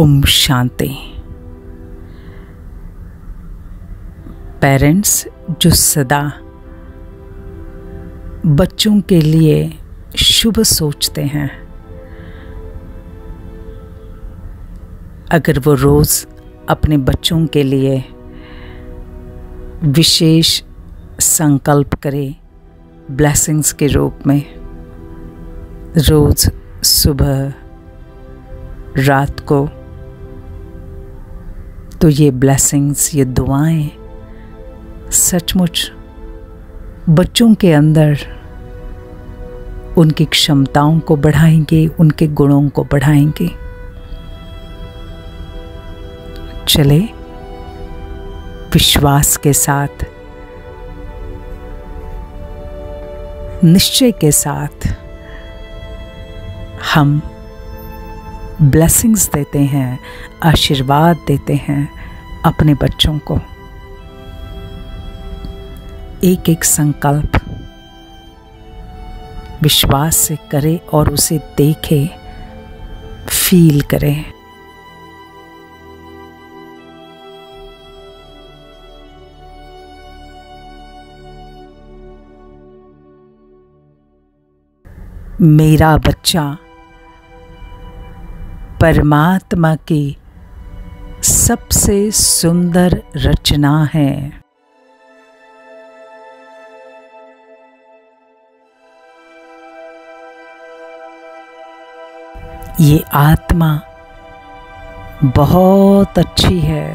Om Shanti. Parents जो सदा बच्चों के लिए शुभ सोचते हैं, अगर वो रोज़ अपने बच्चों के लिए विशेष संकल्प करें, ब्लेसिंग्स के रूप में रोज़ सुबह रात को, तो ये ब्लेसिंग्स, ये दुआएं सचमुच बच्चों के अंदर उनकी क्षमताओं को बढ़ाएंगे, उनके गुणों को बढ़ाएंगे। चले विश्वास के साथ, निश्चय के साथ हम ब्लेसिंग्स देते हैं, आशीर्वाद देते हैं अपने बच्चों को। एक एक संकल्प विश्वास से करें और उसे देखें, फील करें। मेरा बच्चा परमात्मा की सबसे सुंदर रचना है। ये आत्मा बहुत अच्छी है।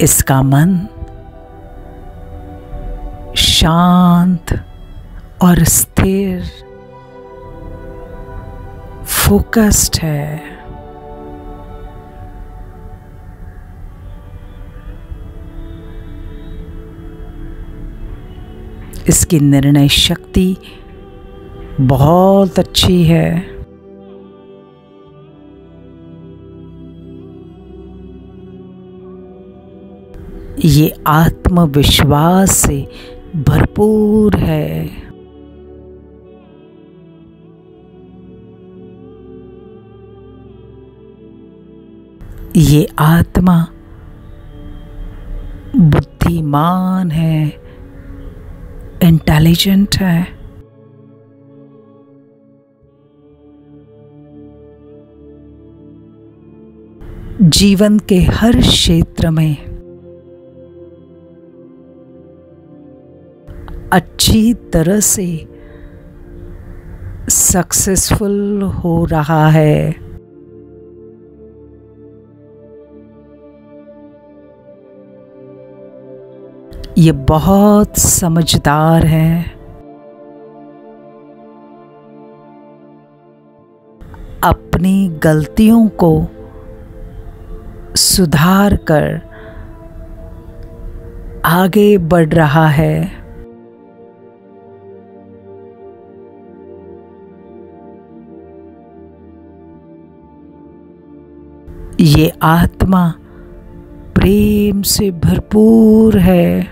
इसका मन शांत और स्थिर, फोकस्ड है। इसकी निर्णय शक्ति बहुत अच्छी है। ये आत्मविश्वास से भरपूर है। ये आत्मा बुद्धिमान है, इंटेलिजेंट है। जीवन के हर क्षेत्र में अच्छी तरह से सक्सेसफुल हो रहा है। ये बहुत समझदार है। अपनी गलतियों को सुधार कर आगे बढ़ रहा है। ये आत्मा प्रेम से भरपूर है।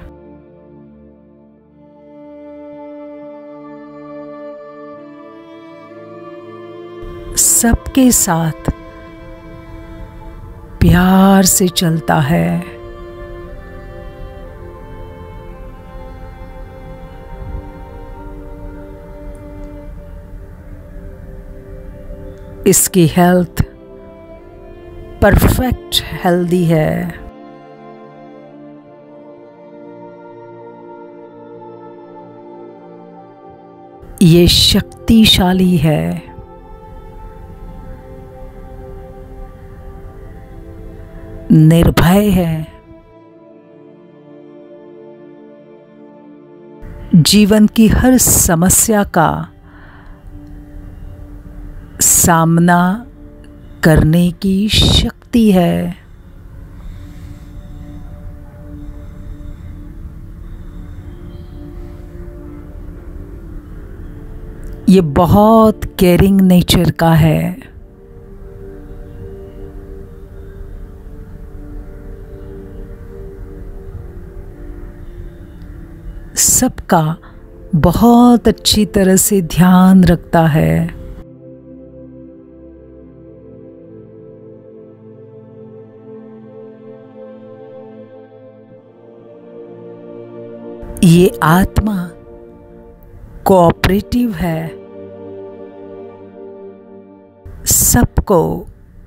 सबके साथ प्यार से चलता है। इसकी हेल्थ परफेक्ट हेल्दी है। ये शक्तिशाली है। निर्भय है। जीवन की हर समस्या का सामना करने की शक्ति है। ये बहुत केयरिंग नेचर का है। सबका बहुत अच्छी तरह से ध्यान रखता है। ये आत्मा कोऑपरेटिव है, सबको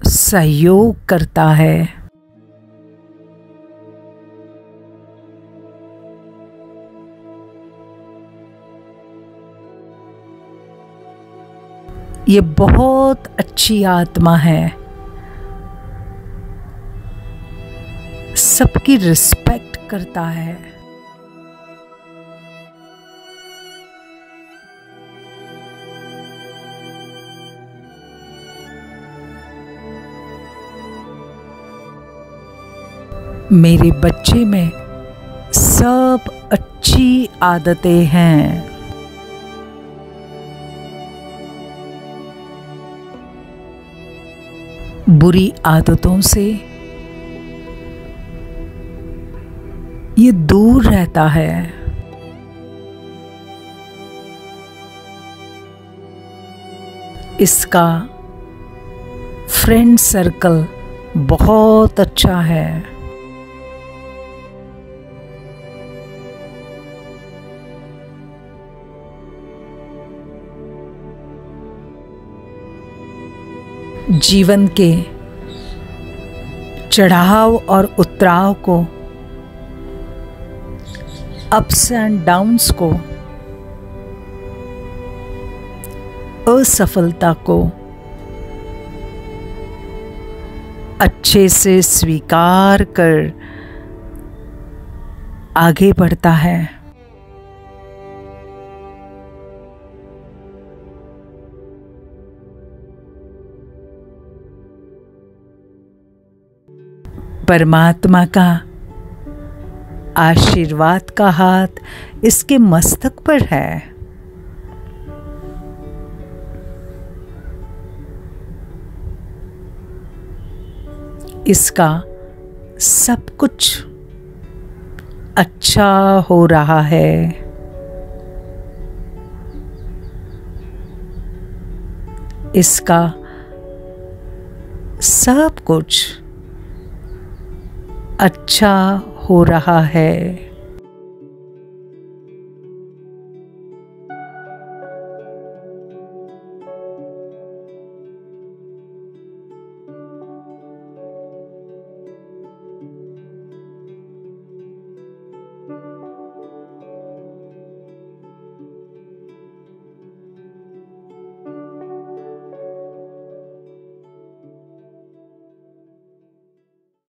सहयोग करता है। ये बहुत अच्छी आत्मा है, सबकी रिस्पेक्ट करता है। मेरे बच्चे में सब अच्छी आदतें हैं। बुरी आदतों से ये दूर रहता है। इसका फ्रेंड सर्कल बहुत अच्छा है। जीवन के चढ़ाव और उतराव को, अप्स एंड डाउन्स को, असफलता को अच्छे से स्वीकार कर आगे बढ़ता है। परमात्मा का आशीर्वाद का हाथ इसके मस्तक पर है। इसका सब कुछ अच्छा हो रहा है। इसका सब कुछ अच्छा हो रहा है।